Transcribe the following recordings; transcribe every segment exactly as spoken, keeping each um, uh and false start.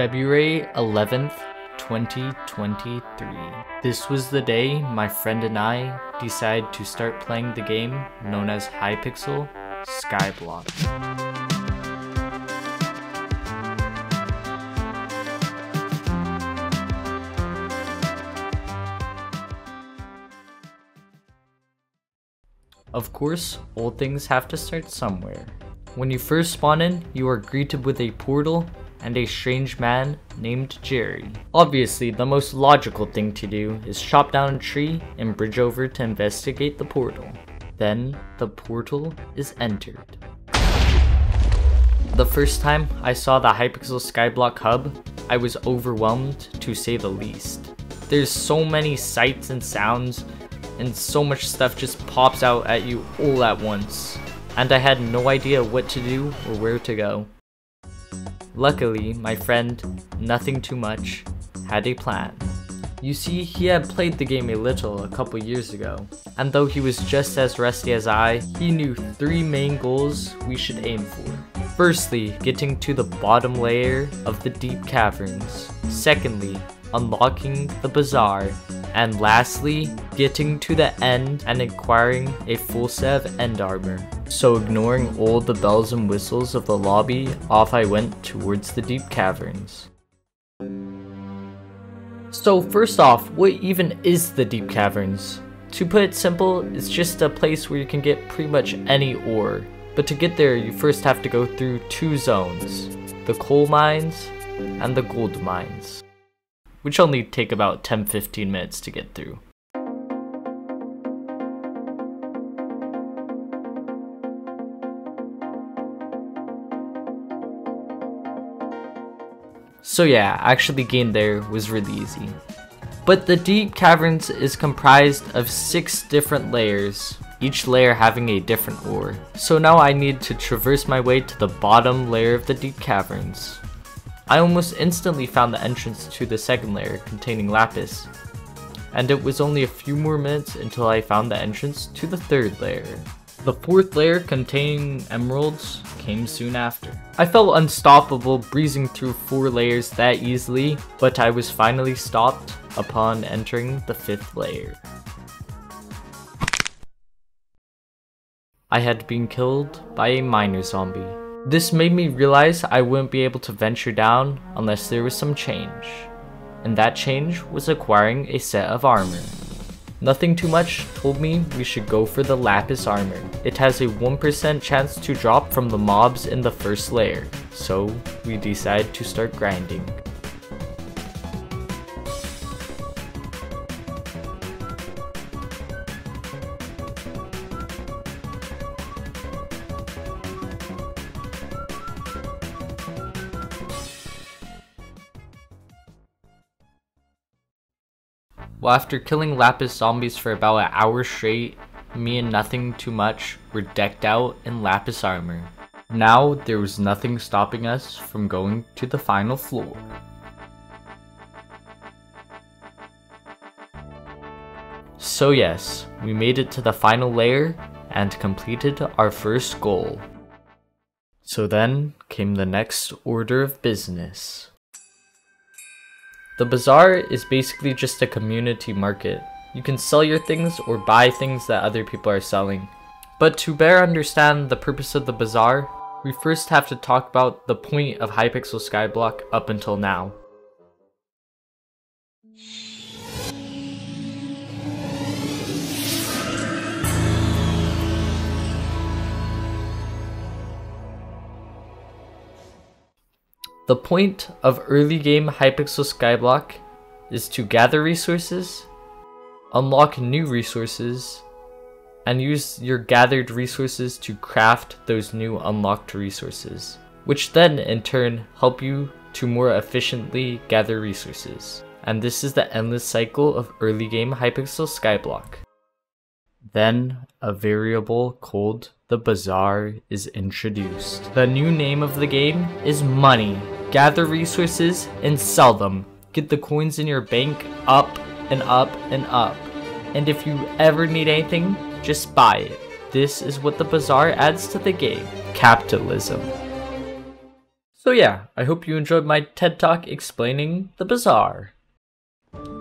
February eleventh, twenty twenty-three. This was the day my friend and I decided to start playing the game known as Hypixel Skyblock. Of course, old things have to start somewhere. When you first spawn in, you are greeted with a portal and a strange man named Jerry. Obviously, the most logical thing to do is chop down a tree and bridge over to investigate the portal. Then, the portal is entered. The first time I saw the Hypixel Skyblock hub, I was overwhelmed to say the least. There's so many sights and sounds, and so much stuff just pops out at you all at once, and I had no idea what to do or where to go. Luckily, my friend, Nothing two much, had a plan. You see, he had played the game a little a couple years ago, and though he was just as rusty as I, he knew three main goals we should aim for. Firstly, getting to the bottom layer of the Deep Caverns. Secondly, unlocking the Bazaar. And lastly, getting to the end and acquiring a full set of end armor. So ignoring all the bells and whistles of the lobby, off I went towards the Deep Caverns. So first off, what even is the Deep Caverns? To put it simple, it's just a place where you can get pretty much any ore. But to get there, you first have to go through two zones, the coal mines and the gold mines, which only take about ten to fifteen minutes to get through. So yeah, actually getting there was really easy. But the Deep Caverns is comprised of six different layers, each layer having a different ore. So now I need to traverse my way to the bottom layer of the Deep Caverns. I almost instantly found the entrance to the second layer containing lapis, and it was only a few more minutes until I found the entrance to the third layer. The fourth layer containing emeralds came soon after. I felt unstoppable breezing through four layers that easily, but I was finally stopped upon entering the fifth layer. I had been killed by a miner zombie. This made me realize I wouldn't be able to venture down unless there was some change, and that change was acquiring a set of armor. Nothing two much told me we should go for the lapis armor. It has a one percent chance to drop from the mobs in the first layer, so we decided to start grinding. Well, after killing lapis zombies for about an hour straight, me and Nothing two much were decked out in lapis armor. Now there was nothing stopping us from going to the final floor. So yes, we made it to the final layer and completed our first goal. So then came the next order of business. The bazaar is basically just a community market. You can sell your things or buy things that other people are selling. But to better understand the purpose of the bazaar, we first have to talk about the point of Hypixel Skyblock up until now. The point of early game Hypixel Skyblock is to gather resources, unlock new resources, and use your gathered resources to craft those new unlocked resources, which then in turn help you to more efficiently gather resources. And this is the endless cycle of early game Hypixel Skyblock. Then a variable called the Bazaar is introduced. The new name of the game is money. Gather resources and sell them. Get the coins in your bank up and up and up. And if you ever need anything, just buy it. This is what the bazaar adds to the game. Capitalism. So yeah, I hope you enjoyed my TED Talk explaining the bazaar.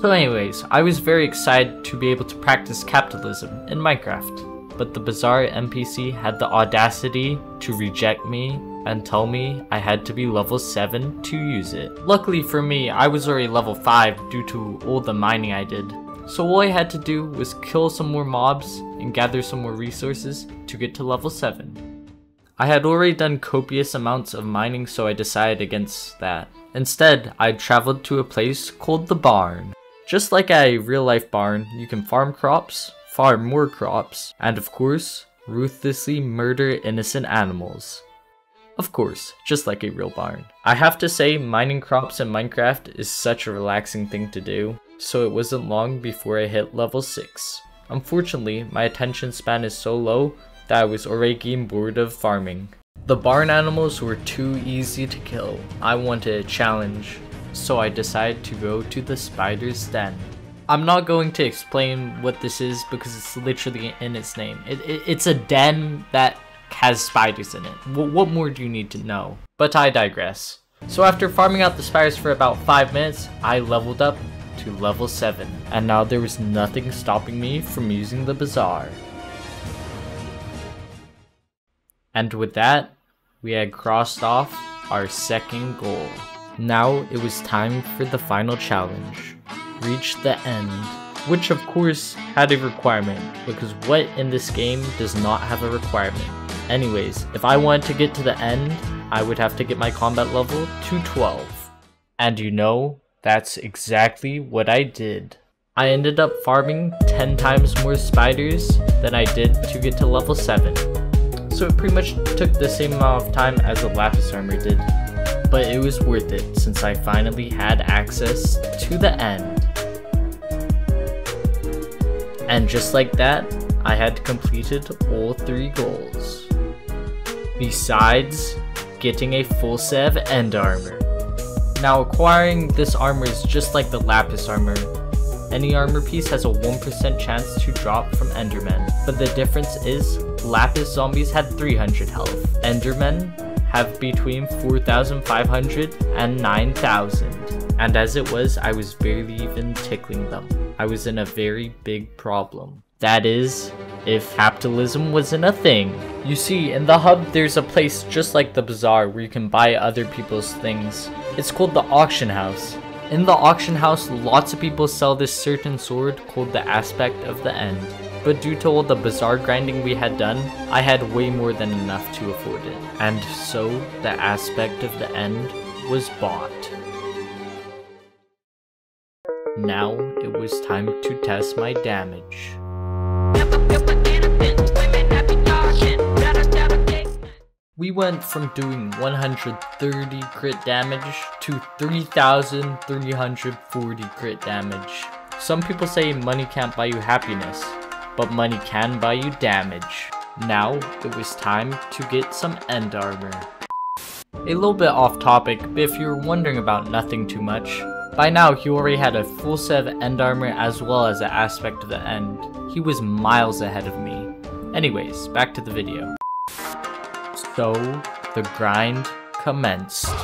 So anyways, I was very excited to be able to practice capitalism in Minecraft, but the bazaar N P C had the audacity to reject me and tell me I had to be level seven to use it. Luckily for me, I was already level five due to all the mining I did. So all I had to do was kill some more mobs and gather some more resources to get to level seven. I had already done copious amounts of mining, so I decided against that. Instead, I traveled to a place called the barn. Just like a real life barn, you can farm crops, farm more crops, and of course, ruthlessly murder innocent animals. Of course, just like a real barn. I have to say, mining crops in Minecraft is such a relaxing thing to do, so it wasn't long before I hit level six. Unfortunately, my attention span is so low that I was already getting bored of farming. The barn animals were too easy to kill. I wanted a challenge, so I decided to go to the spider's den. I'm not going to explain what this is because it's literally in its name. It, it, it's a den that has spiders in it. W- what more do you need to know? But I digress. So after farming out the spiders for about five minutes, I leveled up to level seven, and now there was nothing stopping me from using the bazaar. And with that, we had crossed off our second goal. Now it was time for the final challenge, reach the end, which of course had a requirement, because what in this game does not have a requirement? Anyways, if I wanted to get to the end, I would have to get my combat level to twelve. And you know, that's exactly what I did. I ended up farming ten times more spiders than I did to get to level seven. So it pretty much took the same amount of time as the lapis armor did, but it was worth it since I finally had access to the end. And just like that, I had completed all three goals, besides getting a full set of ender armor. Now, acquiring this armor is just like the lapis armor. Any armor piece has a one percent chance to drop from endermen, but the difference is lapis zombies had three hundred health. Endermen have between four thousand five hundred and nine thousand, and as it was, I was barely even tickling them. I was in a very big problem. That is, if capitalism wasn't a thing. You see, in the hub, there's a place just like the bazaar where you can buy other people's things. It's called the Auction House. In the Auction House, lots of people sell this certain sword called the Aspect of the End. But due to all the bazaar grinding we had done, I had way more than enough to afford it. And so, the Aspect of the End was bought. Now, it was time to test my damage. We went from doing one hundred thirty crit damage to three thousand three hundred forty crit damage. Some people say money can't buy you happiness, but money can buy you damage. Now it was time to get some end armor. A little bit off topic, but if you were wondering about Nothing two much, by now he already had a full set of end armor as well as an aspect of the end. He was miles ahead of me. Anyways, back to the video. So, the grind commenced. So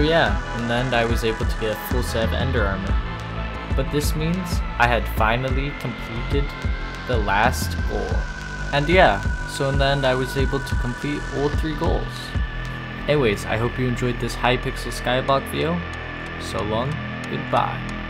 yeah, in the end I was able to get a full set of ender armor. But this means I had finally completed the last goal. And yeah, so in the end I was able to complete all three goals. Anyways, I hope you enjoyed this Hypixel Skyblock video. So long, goodbye.